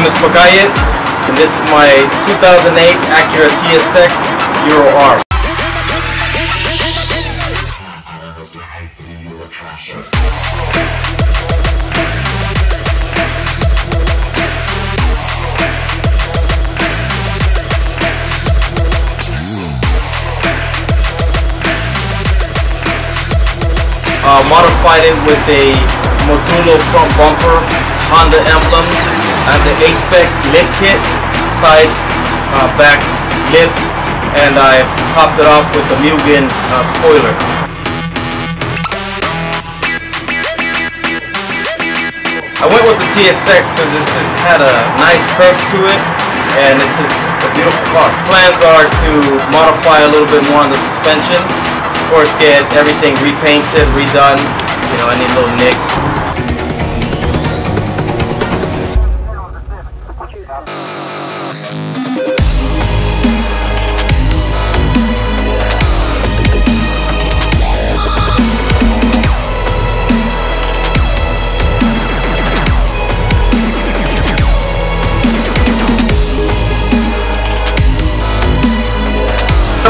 My name is Pakalle, and this is my 2008 Acura TSX Euro R. Modified it with a Modulo front bumper, Honda emblem, and the A-Spec lip kit, sides, back lip, and I topped it off with the Mugen spoiler. I went with the TSX because it just had a nice curve to it, and it's just a beautiful car. Plans are to modify a little bit more on the suspension. Of course, get everything repainted, redone, you know, any little nicks.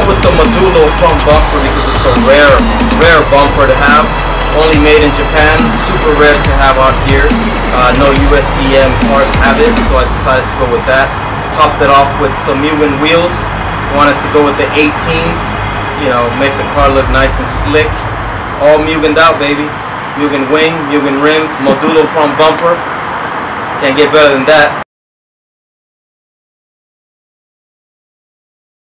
With the Modulo front bumper because it's a rare bumper to have, only made in Japan, super rare to have out here. No USDM cars have it, so I decided to go with that. Topped it off with some Mugen wheels, wanted to go with the 18s, you know, make the car look nice and slick. All Mugened out, baby. Mugen wing, Mugen rims, Modulo front bumper, can't get better than that.